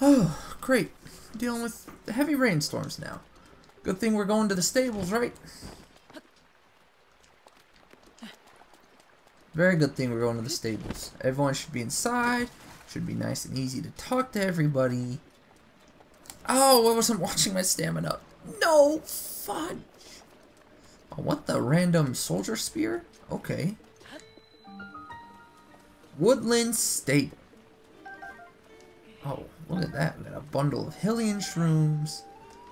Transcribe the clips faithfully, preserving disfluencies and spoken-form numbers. Oh, great. Dealing with heavy rainstorms now. Good thing we're going to the stables, right? Very good thing we're going to the stables. Everyone should be inside. Should be nice and easy to talk to everybody. Oh, I wasn't watching my stamina. No fudge. Oh, what the random soldier spear? Okay. Woodland Stable. Oh, look at that. We got a bundle of Hillian shrooms.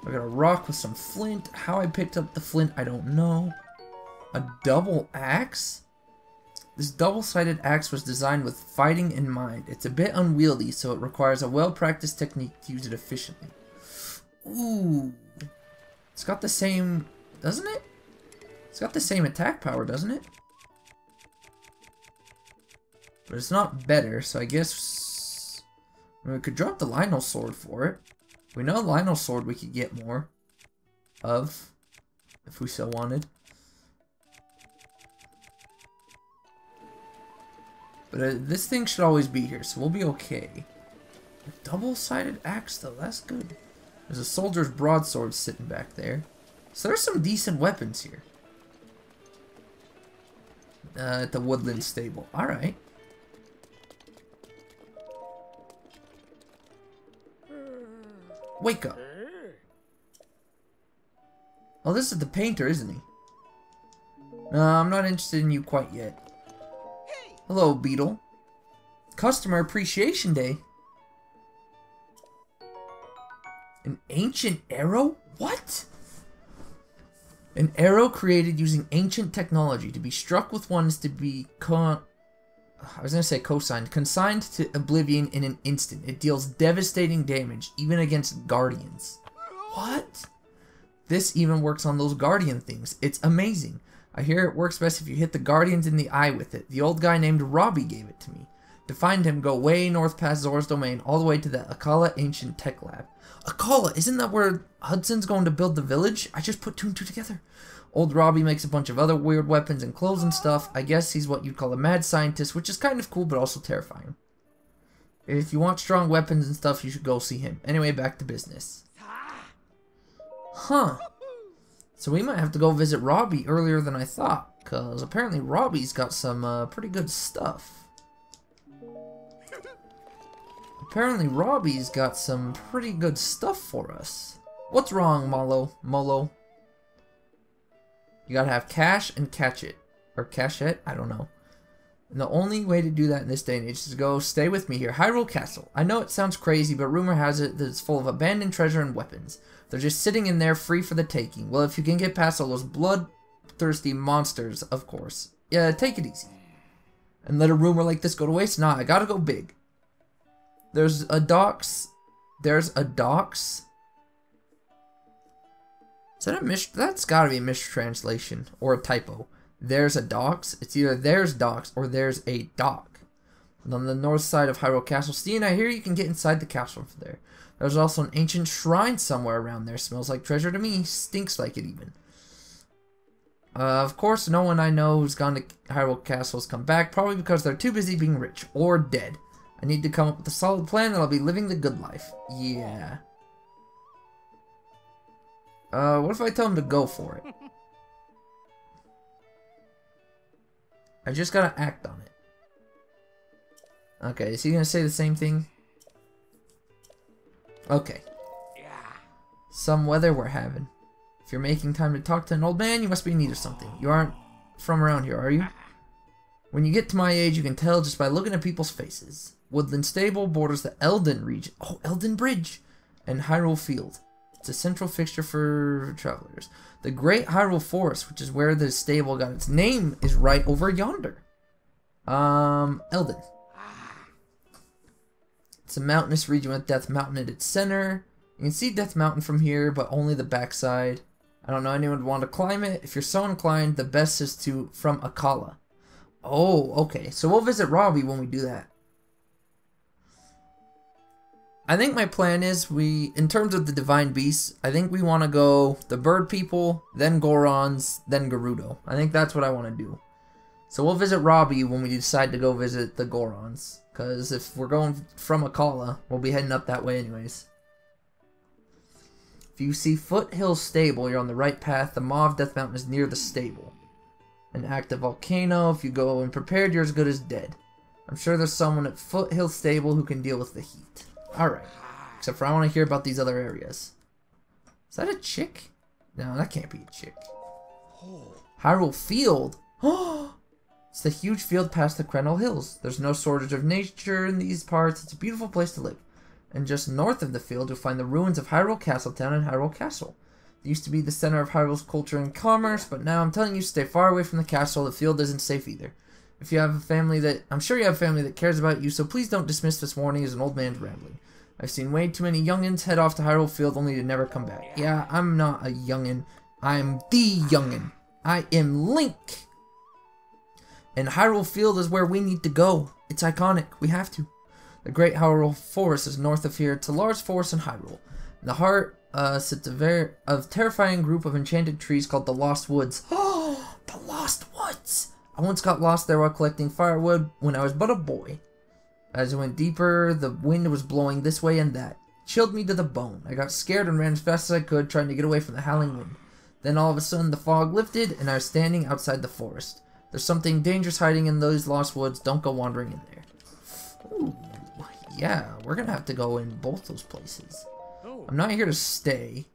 We got a rock with some flint. How I picked up the flint, I don't know. A double axe? This double-sided axe was designed with fighting in mind. It's a bit unwieldy, so it requires a well-practiced technique to use it efficiently. Ooh. It's got the same, doesn't it? It's got the same attack power, doesn't it? But it's not better, so I guess... I mean, we could drop the Lynel Sword for it. We know Lynel Sword we could get more of, if we so wanted. But uh, this thing should always be here, so we'll be okay. A double-sided axe, though, that's good. There's a soldier's broadsword sitting back there. So there's some decent weapons here. Uh, at the Woodland Stable. Alright. Wake up. Oh, this is the painter, isn't he? No, I'm not interested in you quite yet. Hello, Beetle. Customer Appreciation Day. An ancient arrow? What? An arrow created using ancient technology. To be struck with one is to be con... I was going to say cosigned. Consigned to oblivion in an instant. It deals devastating damage, even against guardians. What? This even works on those guardian things. It's amazing. I hear it works best if you hit the guardians in the eye with it. The old guy named Robbie gave it to me. To find him, go way north past Zora's domain, all the way to the Akkala ancient tech lab. Akkala, isn't that where Hudson's going to build the village? I just put two and two together. Old Robbie makes a bunch of other weird weapons and clothes and stuff. I guess he's what you'd call a mad scientist, which is kind of cool, but also terrifying. If you want strong weapons and stuff, you should go see him. Anyway, back to business. Huh. So we might have to go visit Robbie earlier than I thought, because apparently Robbie's got some uh, pretty good stuff. Apparently Robbie's got some pretty good stuff for us. What's wrong, Molo? Molo? You gotta have cash and catch it. Or cash it? I don't know. And the only way to do that in this day and age is to go stay with me here. Hyrule Castle. I know it sounds crazy, but rumor has it that it's full of abandoned treasure and weapons. They're just sitting in there free for the taking. Well, if you can get past all those bloodthirsty monsters, of course. Yeah, take it easy. And let a rumor like this go to waste? Nah, I gotta go big. There's a docks. There's a docks. Is that a mis- That's gotta be a mistranslation or a typo. There's a docks. It's either there's docks or there's a dock. And on the north side of Hyrule Castle. See, and I hear you can get inside the castle from there. There's also an ancient shrine somewhere around there. Smells like treasure to me. Stinks like it even. Uh, of course, no one I know who's gone to Hyrule Castle has come back. Probably because they're too busy being rich or dead. I need to come up with a solid plan and I'll be living the good life. Yeah. Uh, what if I tell them to go for it? I just gotta act on it. Okay, is he gonna say the same thing? Okay. Yeah. Some weather we're having. If you're making time to talk to an old man, you must be in need of something. You aren't from around here, are you? When you get to my age, you can tell just by looking at people's faces. Woodland Stable borders the Eldin region. Oh, Eldin Bridge! And Hyrule Field. It's a central fixture for travelers. The Great Hyrule Forest, which is where the stable got its name, is right over yonder. Um, Eldin. It's a mountainous region with Death Mountain at its center. You can see Death Mountain from here, but only the backside. I don't know anyone would want to climb it. If you're so inclined, the best is to from Akkala. Oh, okay. So we'll visit Robbie when we do that. I think my plan is we, in terms of the Divine Beasts, I think we want to go the Bird People, then Gorons, then Gerudo. I think that's what I want to do. So we'll visit Robbie when we decide to go visit the Gorons. Because if we're going from Akkala, we'll be heading up that way anyways. If you see Foothill Stable, you're on the right path. The Maw of Death Mountain is near the stable. An active volcano. If you go unprepared, you're as good as dead. I'm sure there's someone at Foothill Stable who can deal with the heat. Alright. Except for I want to hear about these other areas. Is that a chick? No, that can't be a chick. Hyrule Field? Oh! It's the huge field past the Crenel Hills. There's no shortage of nature in these parts. It's a beautiful place to live. And just north of the field, you'll find the ruins of Hyrule Castle Town and Hyrule Castle. It used to be the center of Hyrule's culture and commerce, but now I'm telling you, stay far away from the castle. The field isn't safe either. If you have a family that... I'm sure you have a family that cares about you, so please don't dismiss this warning as an old man's rambling. I've seen way too many youngins head off to Hyrule Field only to never come back. Yeah, I'm not a youngin. I'm the youngin. I am Link. And Hyrule Field is where we need to go. It's iconic. We have to. The Great Hyrule Forest is north of here. It's a large forest in Hyrule. In the heart uh, sits a very of terrifying group of enchanted trees called the Lost Woods. Oh, the Lost Woods! I once got lost there while collecting firewood when I was but a boy. As I went deeper, the wind was blowing this way and that. It chilled me to the bone. I got scared and ran as fast as I could, trying to get away from the howling wind. Then all of a sudden, the fog lifted, and I was standing outside the forest. There's something dangerous hiding in those Lost Woods. Don't go wandering in there. Ooh, yeah, we're gonna have to go in both those places. I'm not here to stay.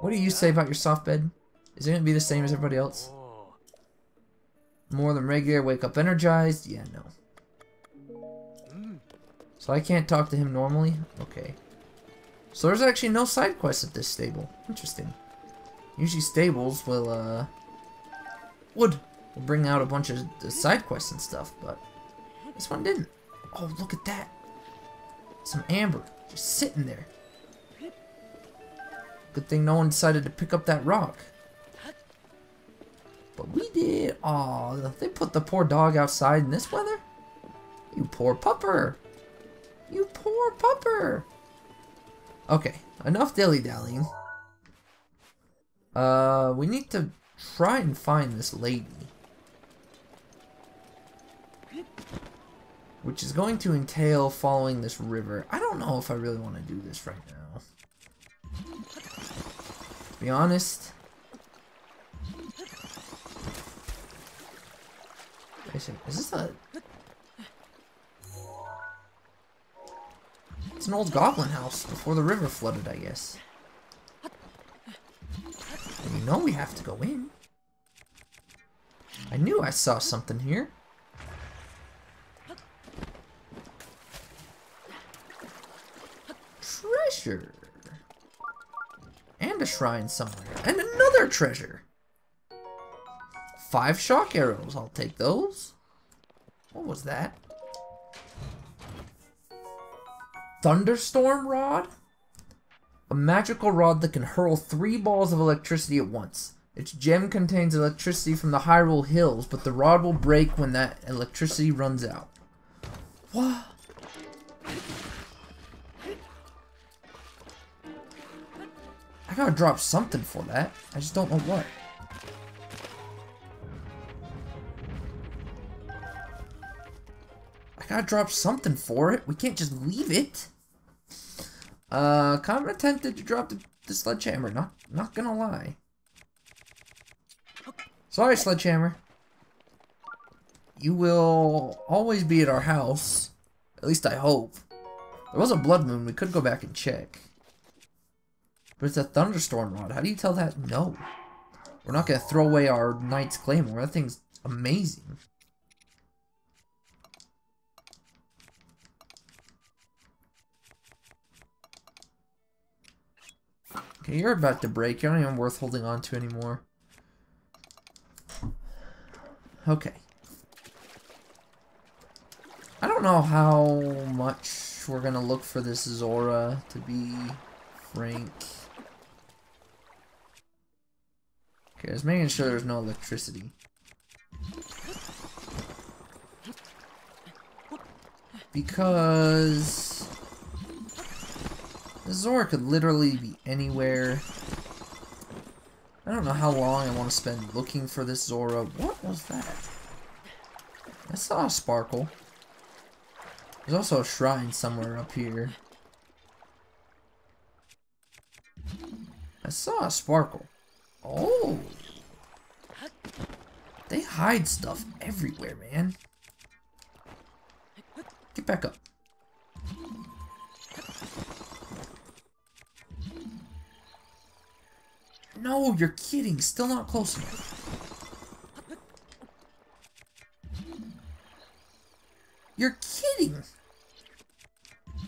What do you say about your soft bed? Is it gonna be the same as everybody else? More than regular, wake up energized? Yeah, no. So I can't talk to him normally? Okay. So there's actually no side quests at this stable. Interesting. Usually stables will, uh... Would will bring out a bunch of side quests and stuff, but this one didn't. Oh, look at that! Some amber just sitting there. Good thing no one decided to pick up that rock, but we did. Oh, they put the poor dog outside in this weather. You poor pupper! You poor pupper! Okay, enough dilly dallying. Uh, we need to try and find this lady, which is going to entail following this river. I don't know if I really want to do this right now, to be honest. Is this a... It's an old goblin house before the river flooded, I guess. You know we have to go in. I knew I saw something here. Treasure. And a shrine somewhere. And another treasure. Five shock arrows. I'll take those. What was that? Thunderstorm rod? A magical rod that can hurl three balls of electricity at once. Its gem contains electricity from the Hyrule Hills, but the rod will break when that electricity runs out. What? I gotta drop something for that. I just don't know what. I gotta drop something for it. We can't just leave it. Uh, kind of tempted to drop the, the sledgehammer, not not gonna lie. Sorry, sledgehammer. You will always be at our house. At least I hope. There was a blood moon, we could go back and check. But it's a thunderstorm rod, how do you tell that? No. We're not gonna throw away our knight's claymore, that thing's amazing. Okay, you're about to break. You're not even worth holding on to anymore. Okay. I don't know how much we're gonna look for this Zora, to be frank. Okay, I was making sure there's no electricity. Because... Zora could literally be anywhere. I I don't know how long I want to spend looking for this Zora. What was that? I saw a sparkle. There's also a shrine somewhere up here. I saw a sparkle. Oh! They hide stuff everywhere, man. Get back up. No, you're kidding. Still not close enough. You're kidding.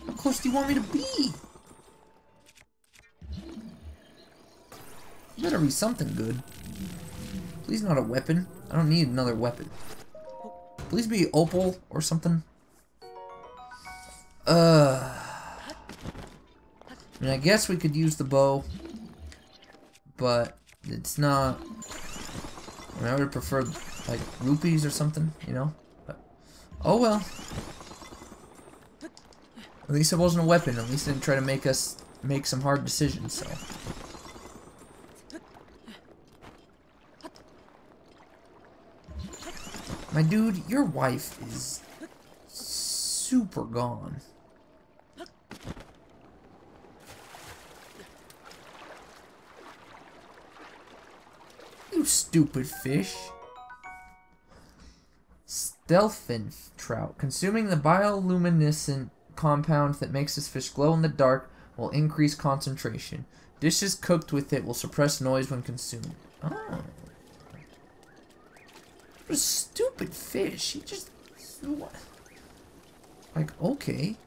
How close do you want me to be? Better be something good. Please not a weapon. I don't need another weapon. Please be opal or something. Uh, I mean, I guess we could use the bow, but it's not. I mean, I would have preferred like rupees or something, you know. But, oh well. At least it wasn't a weapon. At least it didn't try to make us make some hard decisions. So. My dude, your wife is super gone. You stupid fish. Stealthfin trout. Consuming the bioluminescent compound that makes this fish glow in the dark will increase concentration. Dishes cooked with it will suppress noise when consumed. Oh. What a stupid fish. He just... What? Like, okay.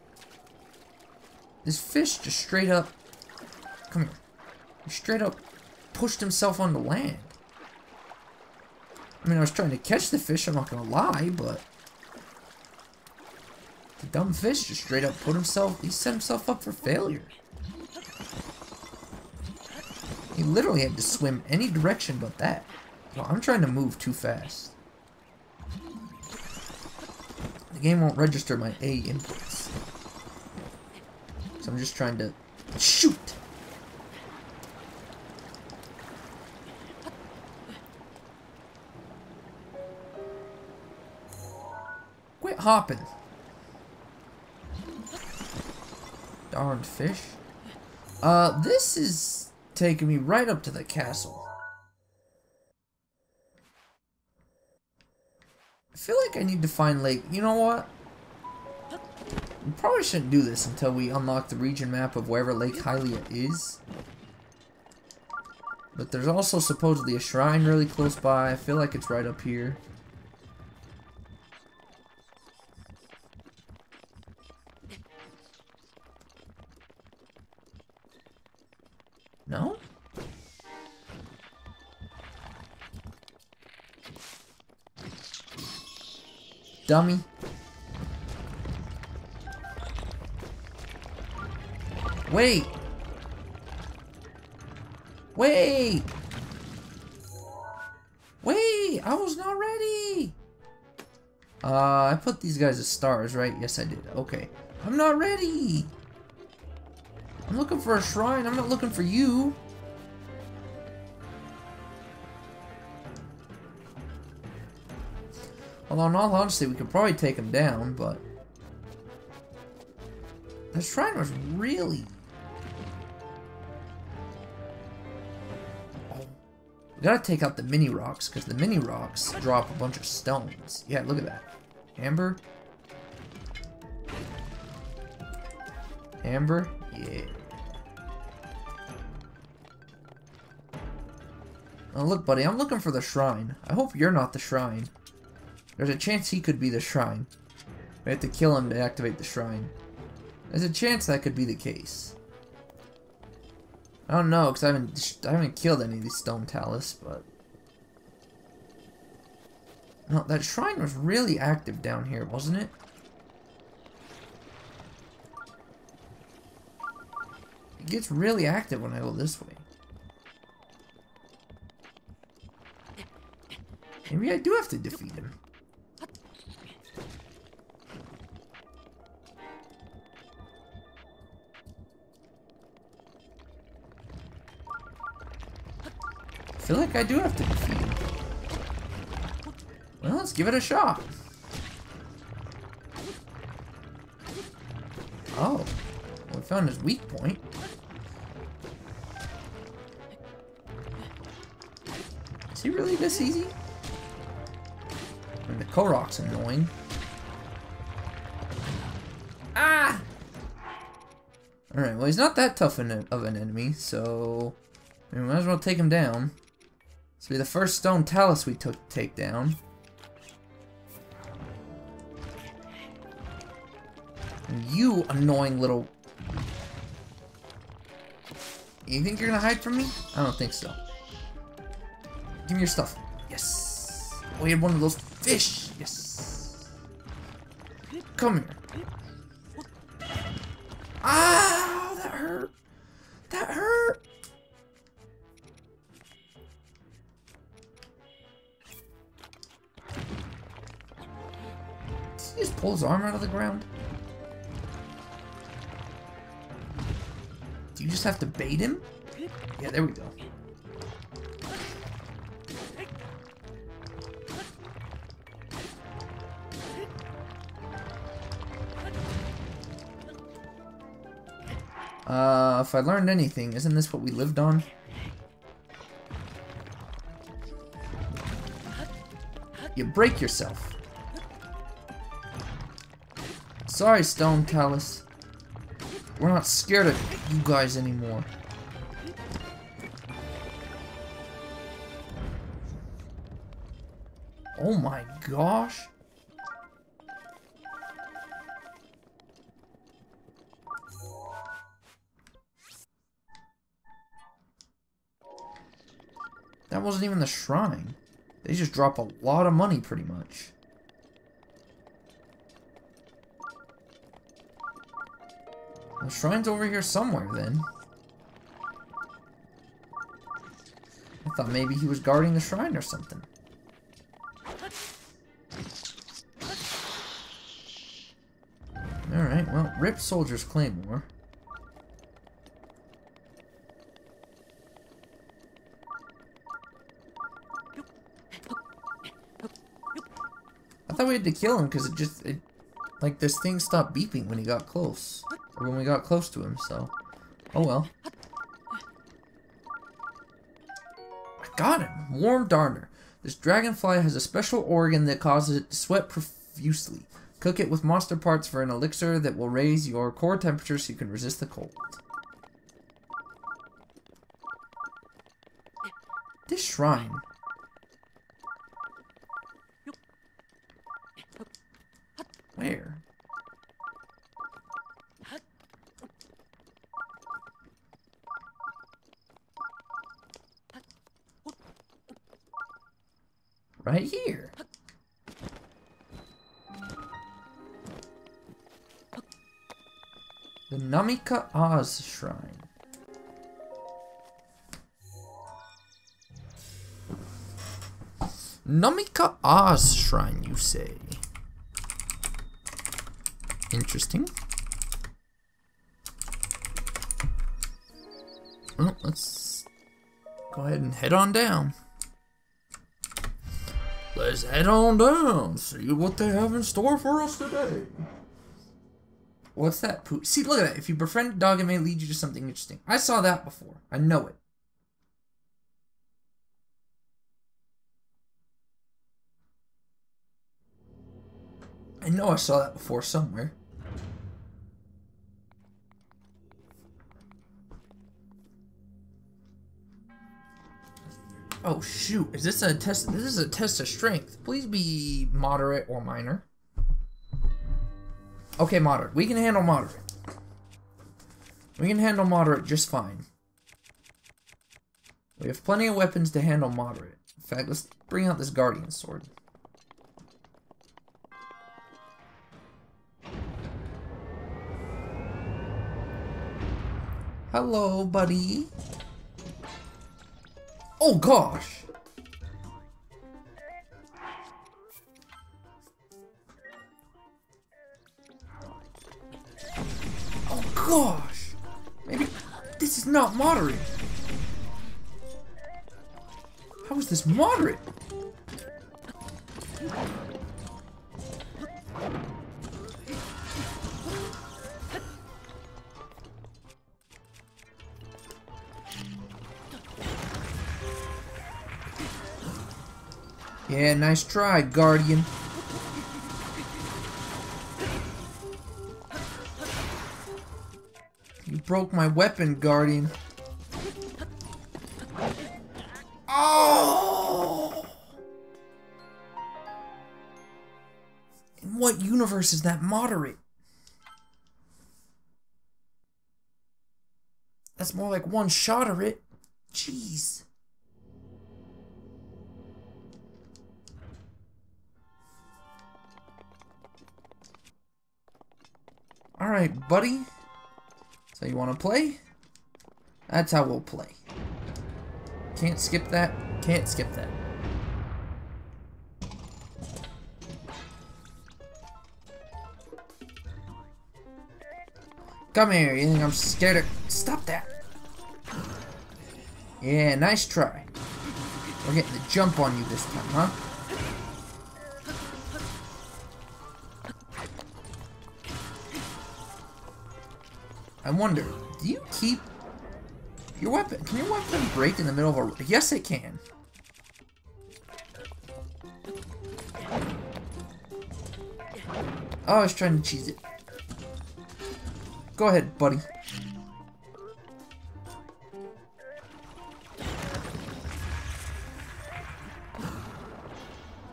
This fish just straight up... Come here. He straight up pushed himself onto land. I mean, I was trying to catch the fish, I'm not gonna lie, but... The dumb fish just straight up put himself... He set himself up for failure. He literally had to swim any direction but that. Well, I'm trying to move too fast. The game won't register my A inputs. So I'm just trying to shoot. Quit hopping. Darn fish. Uh, this is taking me right up to the castle. I feel like I need to find Lake. You know what? We probably shouldn't do this until we unlock the region map of wherever Lake Hylia is. But there's also supposedly a shrine really close by. I feel like it's right up here. No? Dummy. Wait. Wait. Wait. I was not ready. Uh, I put these guys as stars, right? Yes, I did. Okay. I'm not ready. I'm looking for a shrine. I'm not looking for you. Although in all honesty, we could probably take him down, but... The shrine was really... Oh. We gotta take out the mini rocks, because the mini rocks drop a bunch of stones. Yeah, look at that. Amber? Amber? Yeah. Oh, look, buddy, I'm looking for the shrine. I hope you're not the shrine. There's a chance he could be the shrine. We have to kill him to activate the shrine. There's a chance that could be the case. I don't know, because I haven't, I haven't killed any of these Stone Talus, but... No, that shrine was really active down here, wasn't it? It gets really active when I go this way. Maybe I do have to defeat him. feel like I do have to defeat him. Well, let's give it a shot. Oh, well, we found his weak point. Is he really this easy? I mean, the Korok's annoying. Ah! Alright, well, he's not that tough of an enemy, so we might as well take him down. This will be the first Stone Talus we took take down. And you annoying little... You think you're gonna hide from me? I don't think so. Give me your stuff. Yes! Oh, we had one of those fish! Yes! Come here. Ah, that hurt! That hurt! Did he just pull his arm out of the ground? Do you just have to bait him? Yeah, there we go. Uh, if I learned anything, isn't this what we lived on? You break yourself. Sorry, Stone Talus. We're not scared of you guys anymore. Oh my gosh. That wasn't even the shrine. They just drop a lot of money, pretty much. The shrine's over here somewhere, then. I thought maybe he was guarding the shrine or something. Alright, well, rip Soldier's Claymore. I thought we had to kill him because it just... It, like, this thing stopped beeping when he got close. Or when we got close to him, so... Oh well. I got him! Warm Darner. This dragonfly has a special organ that causes it to sweat profusely. Cook it with monster parts for an elixir that will raise your core temperature so you can resist the cold. This shrine... Where? Right here. The Namika Oz Shrine. Namika Oz Shrine, you say? Interesting. Well, let's go ahead and head on down. Let's head on down, see what they have in store for us today. What's that poop? See, look at that. If you befriend a dog, it may lead you to something interesting. I saw that before. I know it. I know I saw that before somewhere. Oh shoot, is this a test? This is a test of strength. Please be moderate or minor. Okay, moderate. We can handle moderate. We can handle moderate just fine. We have plenty of weapons to handle moderate. In fact, let's bring out this Guardian Sword. Hello, buddy. Oh gosh! Oh gosh! Maybe this is not moderate. How is this moderate? Yeah, nice try, Guardian. You broke my weapon, Guardian. Oh! In what universe is that moderate? That's more like one shot at it. Jeez. Alright, buddy. So you want to play? That's how we'll play. Can't skip that. Can't skip that. Come here. You think I'm scared of... Stop that. Yeah, nice try. We're getting the jump on you this time, huh? I wonder, do you keep your weapon? Can your weapon break in the middle of a... Yes, it can. Oh, I was trying to cheese it. Go ahead, buddy.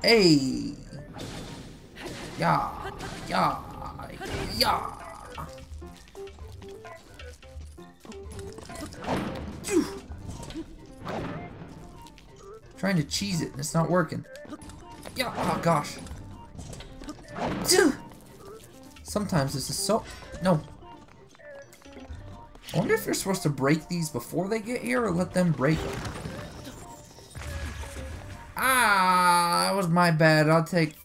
Hey. Yeah. Yeah. Yeah. Trying to cheese it and it's not working. Yeah, oh gosh. Sometimes this is so... No. I wonder if you're supposed to break these before they get here or let them break them. Ah, that was my bad. I'll take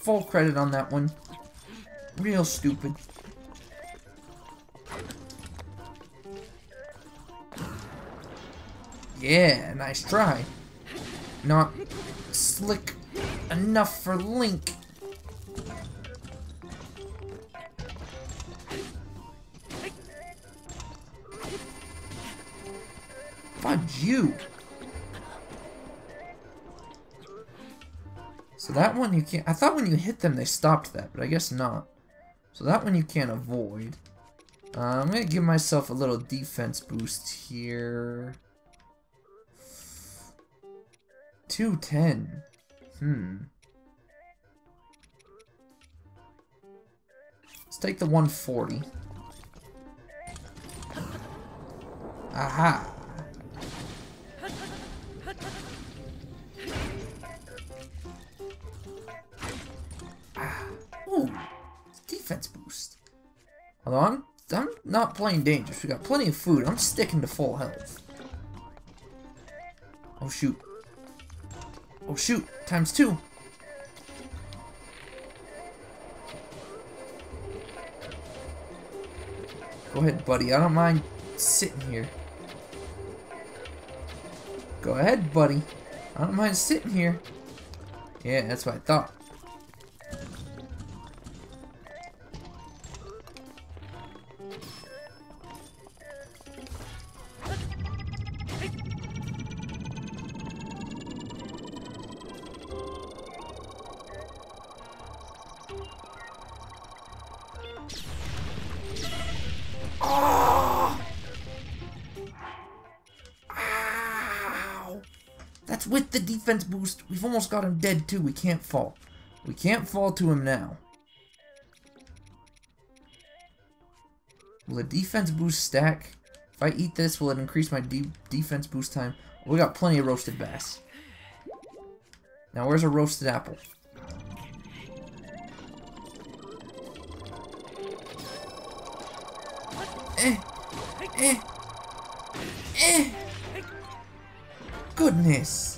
full credit on that one. Real stupid. Yeah, nice try. Not slick enough for Link. Fudge you. So that one you can't... I thought when you hit them they stopped that, but I guess not. So that one you can't avoid. Uh, I'm going to give myself a little defense boost here. two ten. Hmm. Let's take the one forty. Aha. Ah. Ooh. Defense boost. Hold on. I'm not playing dangerous. We got plenty of food. I'm sticking to full health. Oh, shoot. Oh shoot, times two. Go ahead, buddy. I don't mind sitting here. Go ahead, buddy. I don't mind sitting here. Yeah, that's what I thought. With the defense boost, we've almost got him dead too. We can't fall. We can't fall to him now. Will the defense boost stack? If I eat this, will it increase my de defense boost time? We got plenty of roasted bass. Now where's a roasted apple? Eh. Eh. Eh. Goodness.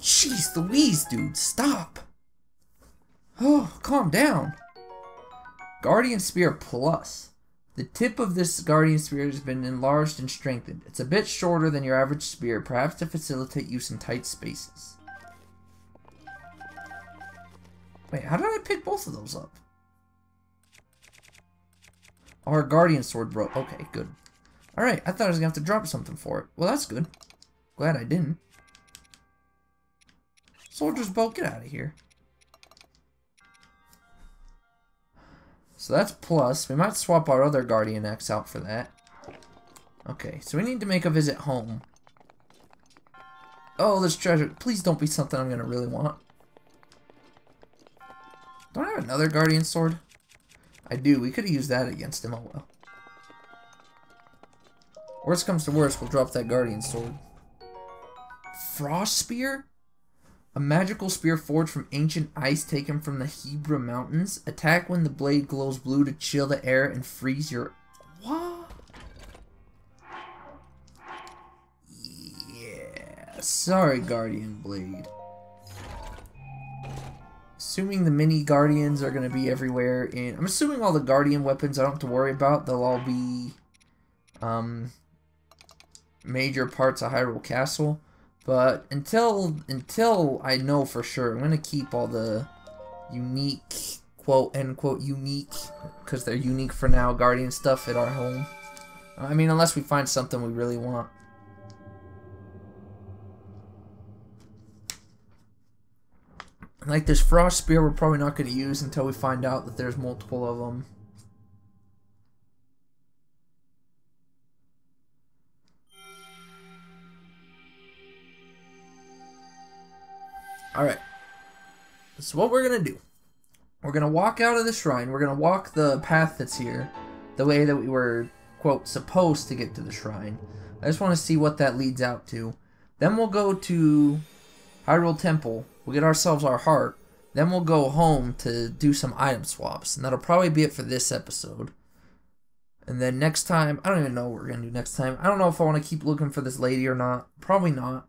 Jeez Louise, dude, stop. Oh, calm down. Guardian Spear Plus. The tip of this Guardian Spear has been enlarged and strengthened. It's a bit shorter than your average spear, perhaps to facilitate use in tight spaces. Wait, how did I pick both of those up? Our Guardian Sword broke. Okay, good. Alright, I thought I was going to have to drop something for it. Well, that's good. Glad I didn't. Soldier's boat, get out of here. So that's plus. We might swap our other Guardian Axe out for that. Okay, so we need to make a visit home. Oh, this treasure. Please don't be something I'm going to really want. Don't I have another Guardian Sword? I do. We could have used that against him. Oh well. Worst comes to worst, we'll drop that Guardian Sword. Frost Spear? A magical spear forged from ancient ice taken from the Hebra Mountains. Attack when the blade glows blue to chill the air and freeze your... What? Yeah. Sorry, Guardian Blade. Assuming the mini guardians are going to be everywhere, and I'm assuming all the guardian weapons I don't have to worry about, they'll all be um, major parts of Hyrule Castle. But until until I know for sure, I'm going to keep all the unique, quote unquote unique, because they're unique for now, guardian stuff at our home. I mean, unless we find something we really want. Like this frost spear we're probably not going to use until we find out that there's multiple of them. Alright. So what we're going to do. We're going to walk out of the shrine. We're going to walk the path that's here. The way that we were, quote, supposed to get to the shrine. I just want to see what that leads out to. Then we'll go to Hyrule Temple. We'll get ourselves our heart, then we'll go home to do some item swaps, and that'll probably be it for this episode. And then next time, I don't even know what we're going to do next time. I don't know if I want to keep looking for this lady or not. Probably not.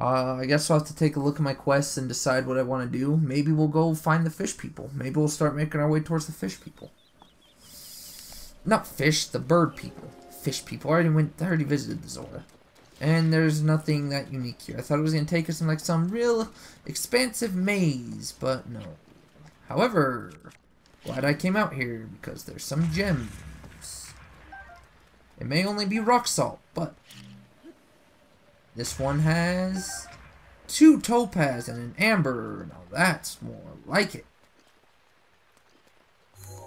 Uh, I guess I'll have to take a look at my quests and decide what I want to do. Maybe we'll go find the fish people. Maybe we'll start making our way towards the fish people. Not fish, the bird people. Fish people. I already went, I already visited the Zora. And there's nothing that unique here. I thought it was going to take us in like some real expansive maze, but no. However, glad I came out here because there's some gems. It may only be rock salt, but this one has two topaz and an amber. Now that's more like it.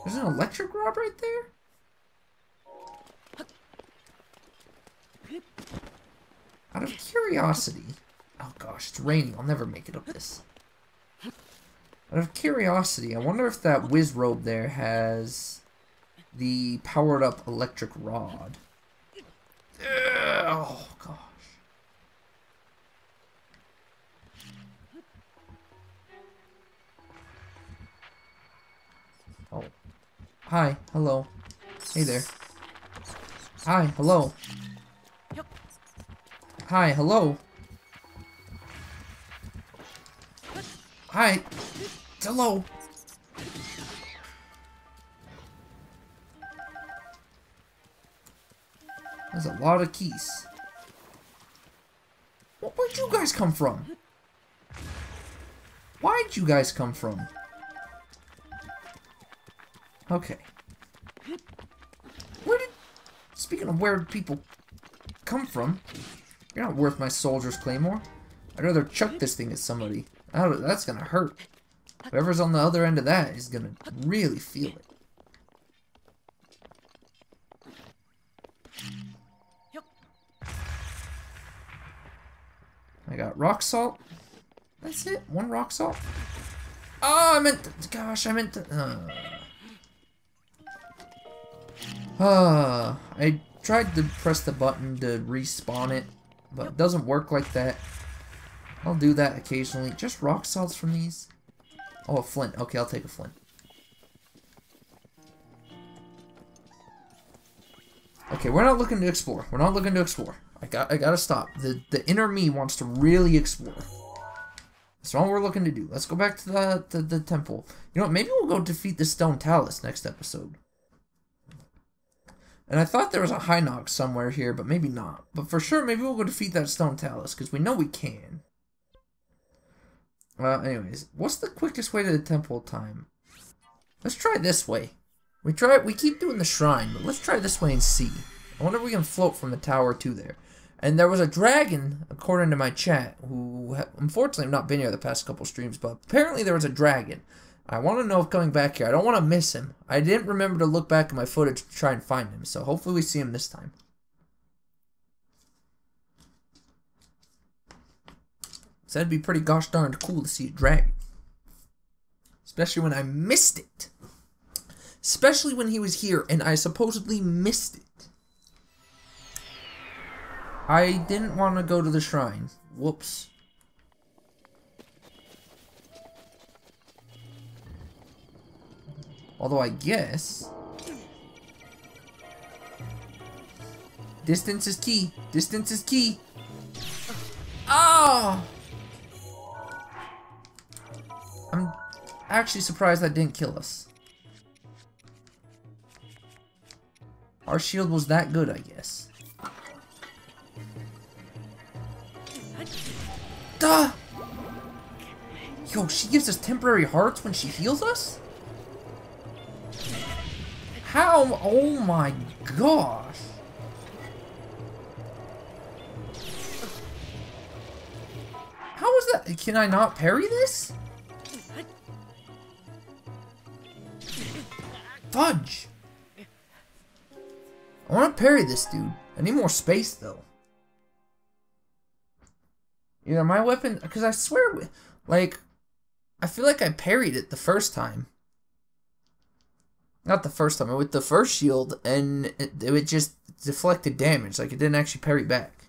There's an electric rod right there? Out of curiosity, oh gosh, it's raining, I'll never make it up this. Out of curiosity, I wonder if that whiz robe there has the powered up electric rod. Ugh, oh gosh. Oh. Hi, hello. Hey there. Hi, hello. Hi, hello. Hi. Hello. There's a lot of keys. Where'd you guys come from? Why'd you guys come from? Okay. Where did... Speaking of where people come from... You're not worth my soldier's claymore. I'd rather chuck this thing at somebody. Oh, that's gonna hurt. Whoever's on the other end of that is gonna really feel it. I got rock salt. That's it? One rock salt? Oh, I meant to... Gosh, I meant to... Uh, uh I tried to press the button to respawn it. But it doesn't work like that. I'll do that occasionally. Just rock salts from these. Oh, a flint. Okay, I'll take a flint. Okay, we're not looking to explore. We're not looking to explore. I got I gotta stop. The the inner me wants to really explore. That's all we're looking to do. Let's go back to the the, the temple. You know what? Maybe we'll go defeat the Stone Talus next episode. And I thought there was a Hinox somewhere here, but maybe not. But for sure, maybe we'll go defeat that Stone Talus, because we know we can. Well, uh, anyways, what's the quickest way to the temple time? Let's try this way. We try. We keep doing the shrine, but let's try this way and see. I wonder if we can float from the tower to there. And there was a dragon, according to my chat, who unfortunately have not been here the past couple streams, but apparently there was a dragon. I want to know if coming back here, I don't want to miss him. I didn't remember to look back at my footage to try and find him, so hopefully we see him this time. So that'd be pretty gosh darn cool to see a dragon. Especially when I missed it. Especially when he was here and I supposedly missed it. I didn't want to go to the shrine. Whoops. Although I guess... Distance is key. Distance is key. Oh! I'm actually surprised that didn't kill us. Our shield was that good, I guess. Duh! Yo, she gives us temporary hearts when she heals us? How? Oh my gosh! How is that? Can I not parry this? Fudge! I want to parry this dude. I need more space though. Either my weapon, because I swear, like, I feel like I parried it the first time. Not the first time, with the first shield, and it, it just deflected damage. Like, it didn't actually parry back.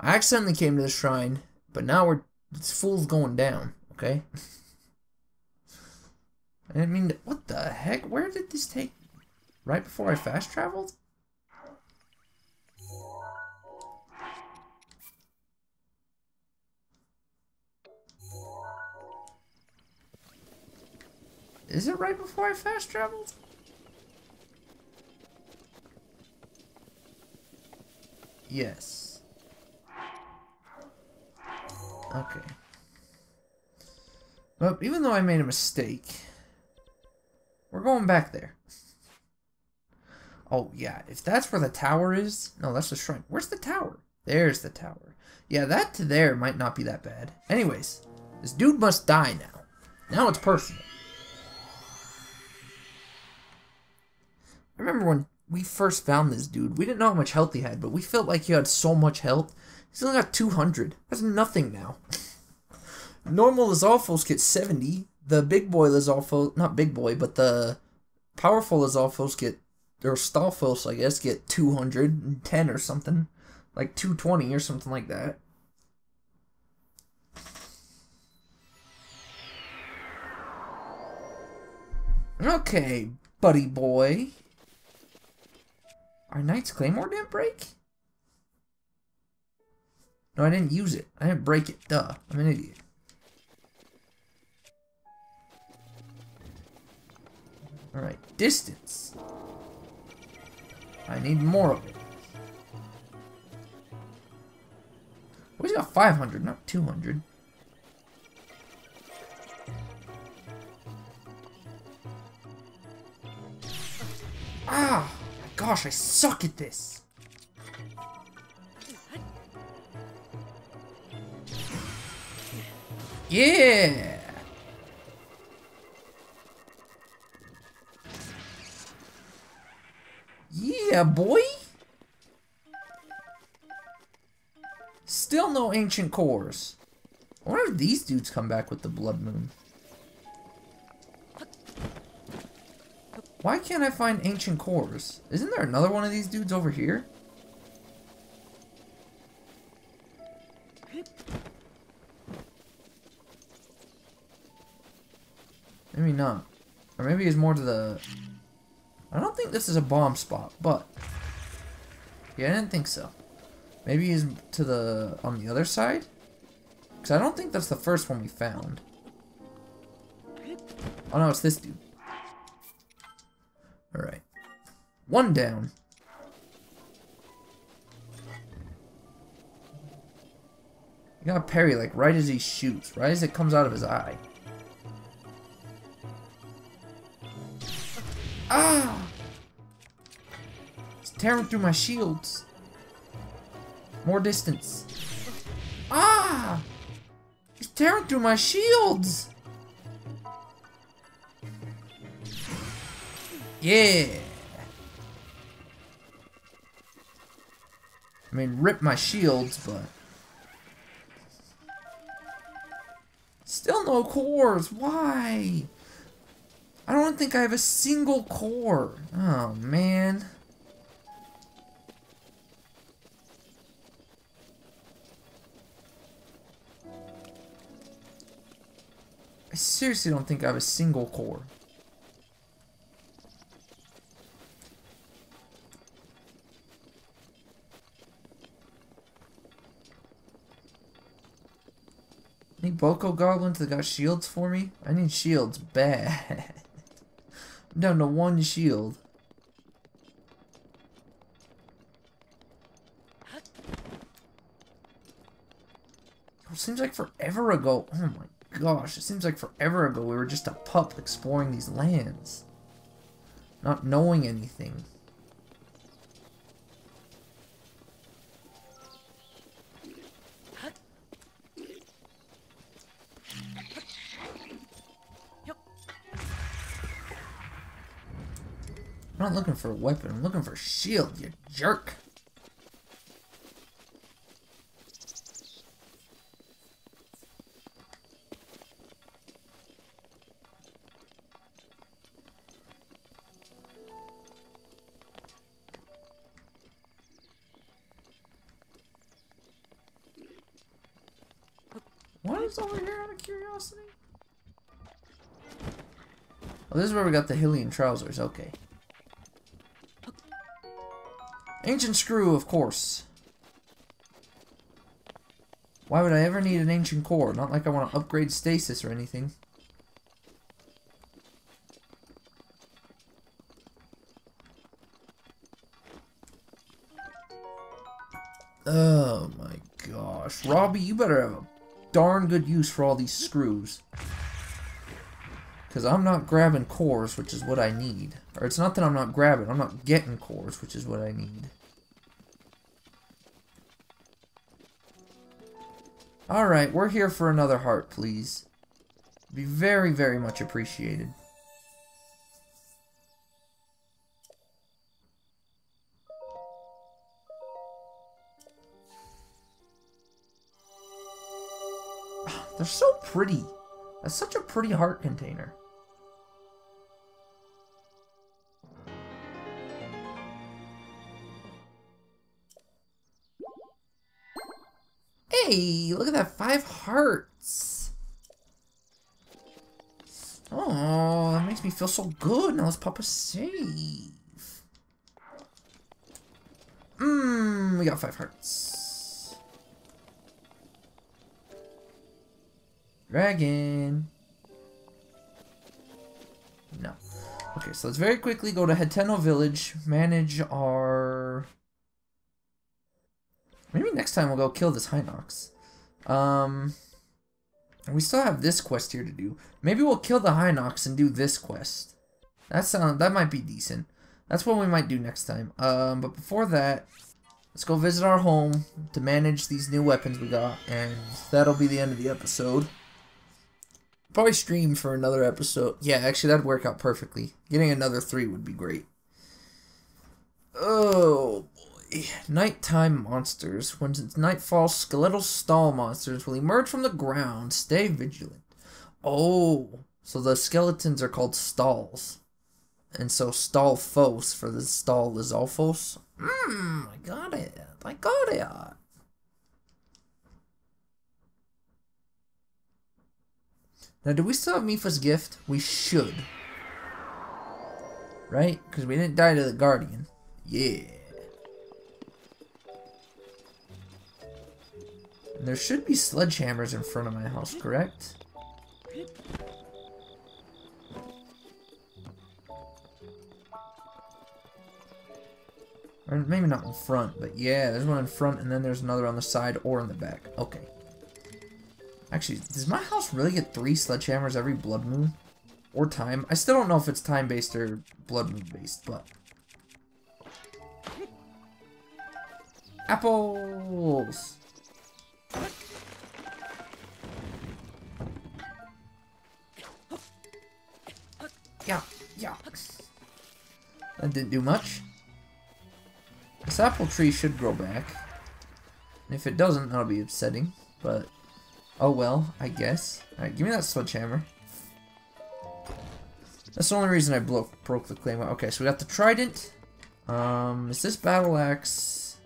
I accidentally came to the shrine, but now we're, this fool's going down, okay? I didn't mean to, what the heck? Where did this take? Right before I fast traveled? Is it right before I fast traveled? Yes. Okay. But even though I made a mistake, we're going back there. Oh yeah, if that's where the tower is, no, that's the shrine. Where's the tower? There's the tower. Yeah, that to there might not be that bad. Anyways, this dude must die now. Now it's personal. I remember when we first found this dude, we didn't know how much health he had, but we felt like he had so much health. He's only got two hundred. That's nothing now. Normal Lizalfos get seventy. The big boy Lizalfos, not big boy, but the powerful Lizalfos get, or Stalfos, I guess, get two hundred ten or something. Like two twenty or something like that. Okay, buddy boy. Our Knight's Claymore didn't break? No, I didn't use it. I didn't break it. Duh. I'm an idiot. Alright. Distance. I need more of it. Well, he's got five hundred, not two hundred. Ah! Gosh, I suck at this. Yeah. Yeah, boy. Still no ancient cores. I wonder if these dudes come back with the blood moon. Why can't I find ancient cores? Isn't there another one of these dudes over here? Maybe not. Or maybe it's more to the... I don't think this is a bomb spot, but... Yeah, I didn't think so. Maybe it's to the... on the other side? Because I don't think that's the first one we found. Oh no, it's this dude. Alright. One down. You gotta parry, like, right as he shoots. Right as it comes out of his eye. Ah! It's tearing through my shields. More distance. Ah! He's tearing through my shields! Yeah! I mean, rip my shields, but... still no cores! Why? I don't think I have a single core! Oh, man. I seriously don't think I have a single core. Need Boko Goblins that got shields for me? I need shields bad. I'm down to one shield. It seems like forever ago. Oh my gosh, it seems like forever ago we were just a pup exploring these lands. Not knowing anything. I'm not looking for a weapon, I'm looking for a shield, you jerk! What is over here out of curiosity? Oh, this is where we got the Hillian trousers, okay. Ancient screw, of course. Why would I ever need an ancient core? Not like I want to upgrade stasis or anything. Oh my gosh. Robbie, you better have a darn good use for all these screws. Because I'm not grabbing cores, which is what I need. Or it's not that I'm not grabbing, I'm not getting cores, which is what I need. Alright, we're here for another heart, please. It'd be very, very much appreciated. They're so pretty. That's such a pretty heart container. Hey, look at that, five hearts. Oh, that makes me feel so good. Now let's pop a save. Mmm, we got five hearts. Dragon. No. Okay, so let's very quickly go to Hateno Village, manage our... maybe next time we'll go kill this Hinox. Um, and we still have this quest here to do. Maybe we'll kill the Hinox and do this quest. That sound that might be decent. That's what we might do next time. Um, but before that, let's go visit our home to manage these new weapons we got, and that'll be the end of the episode. Probably stream for another episode. Yeah, actually that'd work out perfectly. Getting another three would be great. Oh. Nighttime monsters. When it's nightfall, skeletal stall monsters will emerge from the ground. Stay vigilant. Oh, so the skeletons are called stalls. And so Stalfos for the stall Lizalfos. Mmm, I got it. I got it. Now, do we still have Mifa's gift? We should. Right? Because we didn't die to the Guardian. Yeah. There should be sledgehammers in front of my house, correct? Or maybe not in front, but yeah, there's one in front and then there's another on the side or in the back. Okay. Actually, does my house really get three sledgehammers every blood moon? Or time? I still don't know if it's time-based or blood moon-based, but... Apples! Yeah, yeah. That didn't do much. This apple tree should grow back. And if it doesn't, that'll be upsetting, but... Oh well, I guess. Alright, give me that sledgehammer. That's the only reason I blo broke the claim. Okay, so we got the trident. Um, is this battle axe?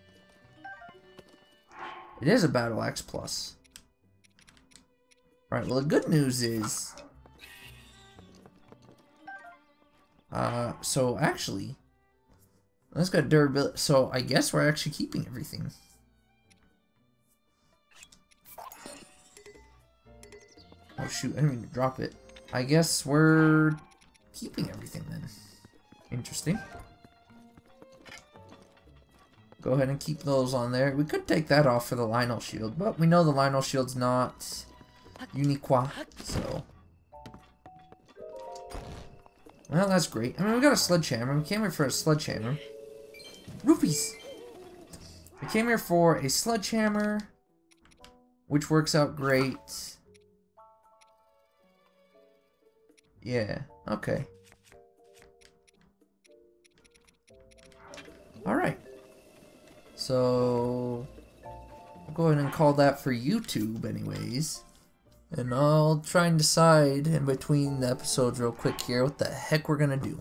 It is a battle axe plus. Alright, well the good news is... Uh, so actually... That's got durability, so I guess we're actually keeping everything. Oh shoot, I didn't mean to drop it. I guess we're keeping everything then. Interesting. Go ahead and keep those on there. We could take that off for the Lynel shield, but we know the Lynel shield's not uniqua, so... Well, that's great. I mean, we got a sledgehammer. We came here for a sledgehammer. Rupees! I came here for a sledgehammer, which works out great. Yeah, okay. Alright. So, I'll go ahead and call that for YouTube anyways. And I'll try and decide in between the episodes real quick here what the heck we're gonna do.